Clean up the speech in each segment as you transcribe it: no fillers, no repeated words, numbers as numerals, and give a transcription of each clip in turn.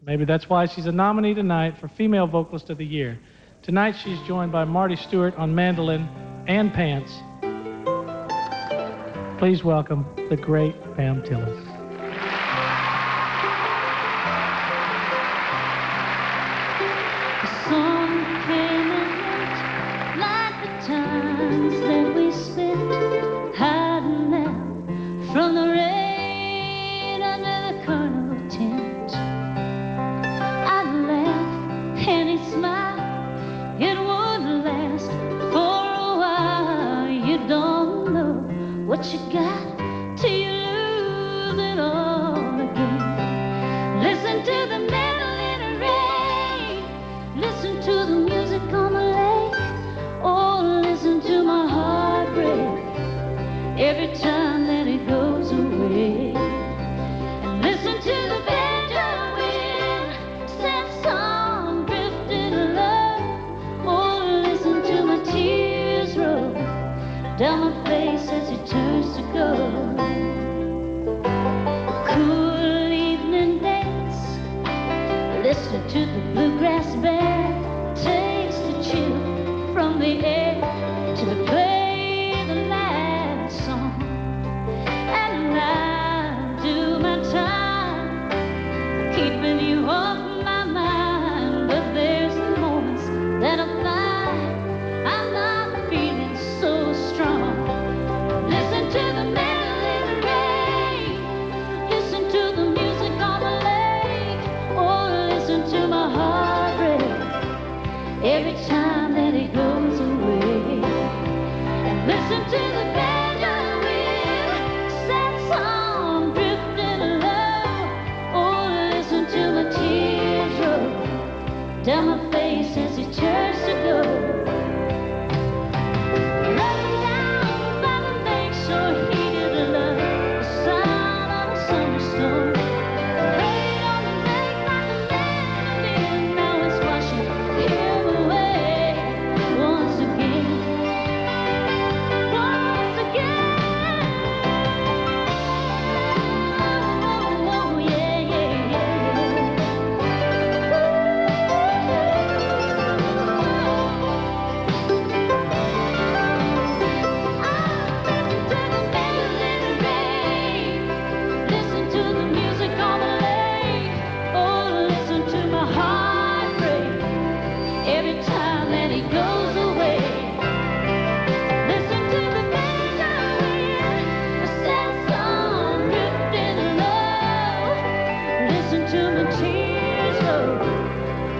So maybe that's why she's a nominee tonight for Female Vocalist of the Year. Tonight she's joined by Marty Stuart on mandolin and pants. Please welcome the great Pam Tillis. The sun came and went like the times that we spent hiding out from the rain under the carnival tent. I laughed and he smiled. It wouldn't last for a while. You don't know what you got till you lose it all again. Listen to the mandolin array. Listen to the music on the lake. Oh, listen to my heart break every time that it goes away. And listen to the banjo wind, sad song, drifting love. Oh, listen to my tears roll down my face as it turns to gold. Cool evening dance, listen to the bluegrass band, taste the chill from the air to the play of the last song. And I do my time keeping you off my mind, but there's the moments that I find I'm not feeling so strong. Listen to the mandolin rain, listen to the music on the lake, oh, listen to my heart break every time that it goes away. And listen to the banjo wind, sad song, drifting love. Oh, listen to my tears roll down my face as it turns to gold.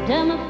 Damn it.